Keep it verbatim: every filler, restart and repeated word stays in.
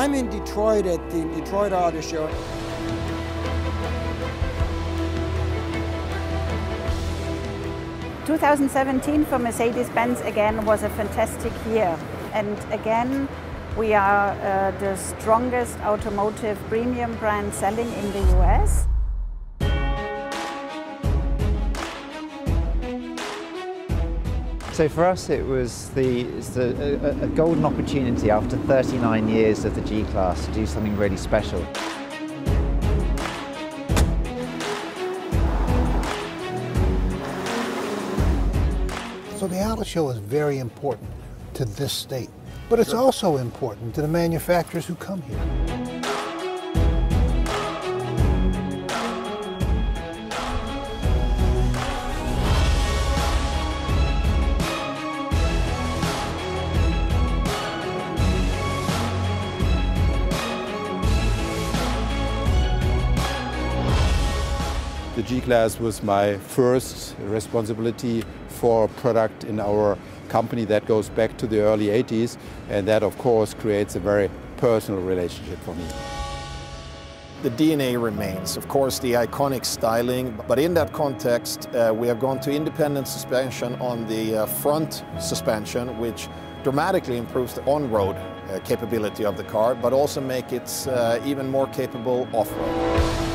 I'm in Detroit at the Detroit Auto Show. twenty seventeen for Mercedes-Benz again was a fantastic year, and again we are uh, the strongest automotive premium brand selling in the U S So for us, it was the, it's the, a, a golden opportunity after thirty-nine years of the G-Class to do something really special. So the auto show is very important to this state, but it's also important to the manufacturers who come here. The G-Class was my first responsibility for a product in our company that goes back to the early eighties, and that of course creates a very personal relationship for me. The D N A remains, of course, the iconic styling, but in that context uh, we have gone to independent suspension on the uh, front suspension, which dramatically improves the on-road uh, capability of the car, but also make it uh, even more capable off-road.